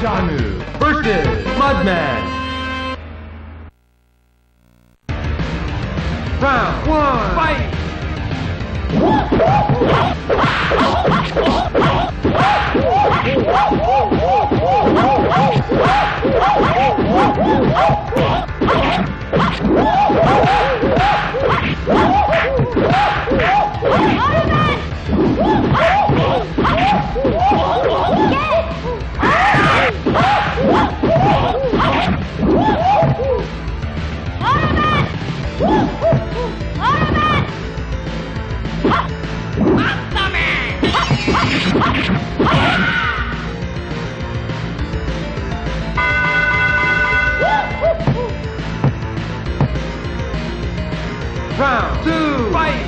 Janne versus Mudman. Round one, fight! Round two, fight!